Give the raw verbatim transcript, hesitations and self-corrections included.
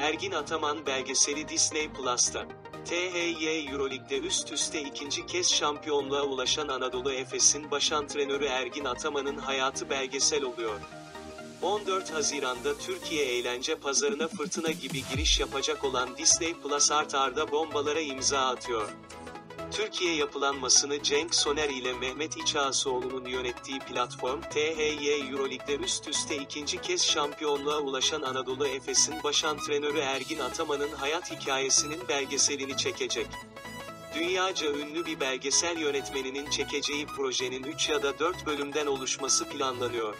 Ergin Ataman belgeseli Disney Plus'ta. T H Y EuroLeague'de üst üste ikinci kez şampiyonluğa ulaşan Anadolu Efes'in baş antrenörü Ergin Ataman'ın hayatı belgesel oluyor. on dört Haziran'da Türkiye eğlence pazarına fırtına gibi giriş yapacak olan Disney Plus art arda bombalara imza atıyor. Türkiye yapılanmasını Cenk Soner ile Mehmet İçağasıoğlu'nun yönettiği platform, T H Y EuroLeague'de üst üste ikinci kez şampiyonluğa ulaşan Anadolu Efes'in baş antrenörü Ergin Ataman'ın hayat hikayesinin belgeselini çekecek. Dünyaca ünlü bir belgesel yönetmeninin çekeceği projenin üç ya da dört bölümden oluşması planlanıyor.